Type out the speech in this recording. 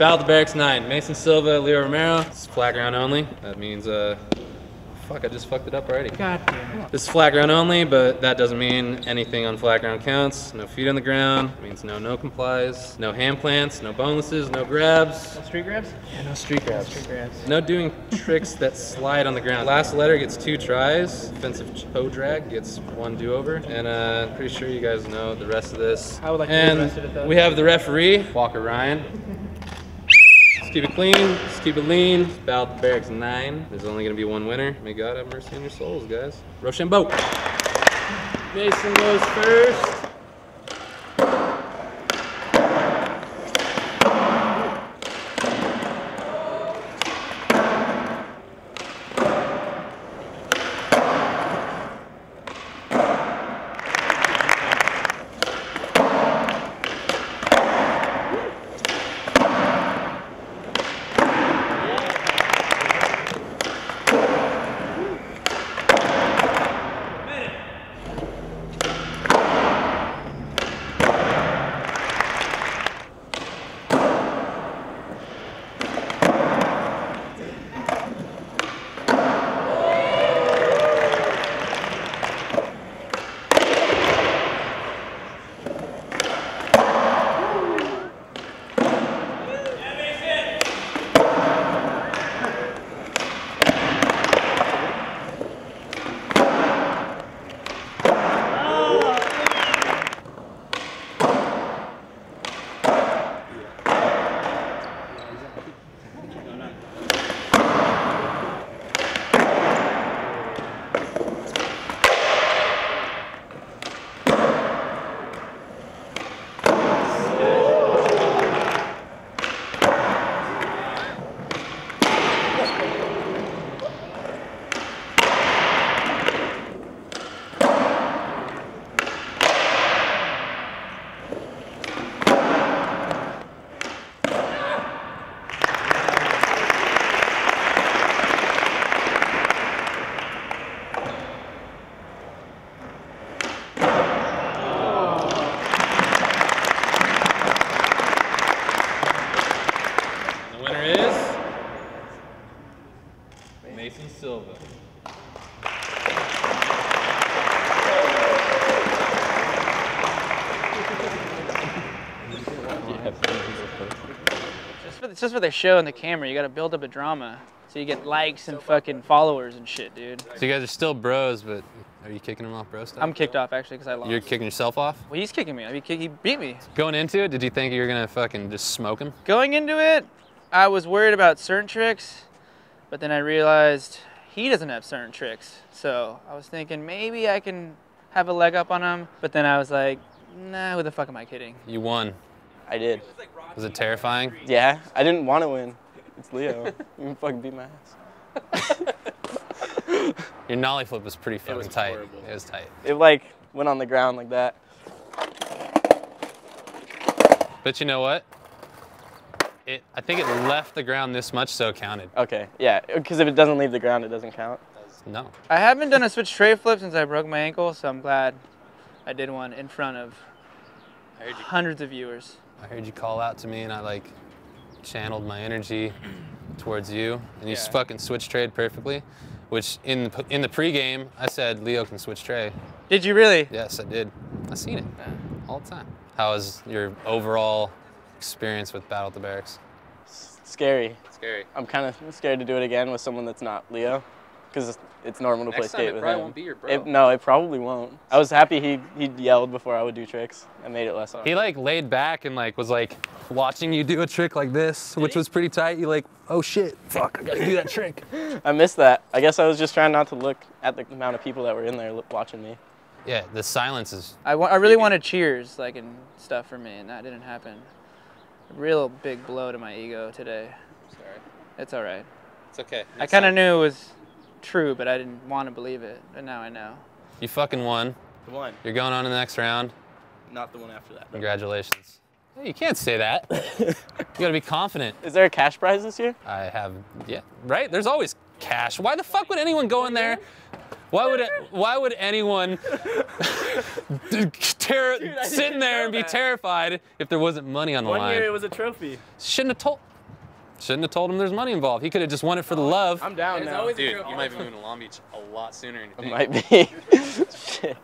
Battle at the Berrics 9, Mason Silva, Leo Romero. It's flat ground only. That means, fuck, I just fucked it up already. God damn it. This is flat ground only, but that doesn't mean anything on flat ground counts. No feet on the ground. It means no complies, no hand plants, no bonelesses, no grabs. No street grabs? Yeah, no street grabs. No, no doing tricks that slide on the ground. Last letter gets 2 tries. Offensive toe drag gets 1 do-over. And pretty sure you guys know the rest of this. I would like to do the rest of it though. We have the referee, Walker Ryan. Keep it clean, just keep it lean. It's Battle at the Berrics 9. There's only gonna be 1 winner. May God have mercy on your souls, guys. Rochambeau. Mason goes first. Mason Silva. Just for the show and the camera, you gotta build up a drama so you get likes and fucking followers and shit, dude. So you guys are still bros, but are you kicking him off bro stuff? I'm kicked off actually because I lost. You're kicking yourself off? Well, he's kicking me. I mean, he beat me. Going into it, did you think you were gonna fucking just smoke him? Going into it, I was worried about certain tricks. But then I realized he doesn't have certain tricks. So I was thinking maybe I can have a leg up on him. But then I was like, nah, who the fuck am I kidding? You won. I did. Was it terrifying? Yeah, I didn't want to win. It's Leo. You fucking beat my ass. Your nollie flip was pretty fucking tight. Horrible. It was tight. It like went on the ground like that. But you know what? I think it left the ground this much, so it counted. Okay, yeah, because if it doesn't leave the ground, it doesn't count. No. I haven't done a switch tray flip since I broke my ankle, so I'm glad I did one in front of hundreds of viewers. I heard you call out to me, and I like channeled my energy towards you, and you fucking switch trade perfectly, which in the pregame, I said Leo can switch tray. Did you really? Yes, I did. I seen it all the time. How was your overall experience with Battle at the Berrics? Scary. Scary. I'm kind of scared to do it again with someone that's not Leo, because it's normal to play skate with him. Next time it probably won't be your bro. No, it probably won't. I was happy he yelled before I would do tricks and made it less awkward. He like laid back and like was like watching you do a trick like this, which was pretty tight. You like, oh shit, fuck, I gotta do that trick. I missed that. I guess I was just trying not to look at the amount of people that were in there watching me. Yeah, the silence is. I really wanted cheers like and stuff for me, and that didn't happen. Real big blow to my ego today. Sorry. It's all right. It's okay. I kind of knew it was true, but I didn't want to believe it. But now I know. You fucking won. The one. You're going on to the next round. Not the one after that. Though. Congratulations. Hey, you can't say that. You gotta be confident. Is there a cash prize this year? I have, yeah. Right? There's always cash. Why the fuck would anyone go in there? Why would anyone sit in there and be terrified if there wasn't money on the line? One year it was a trophy. Shouldn't have told. Shouldn't have told him there's money involved. He could have just won it for the love. I'm down now. Dude, you might be moving to Long Beach a lot sooner than you think. I might be. Shit.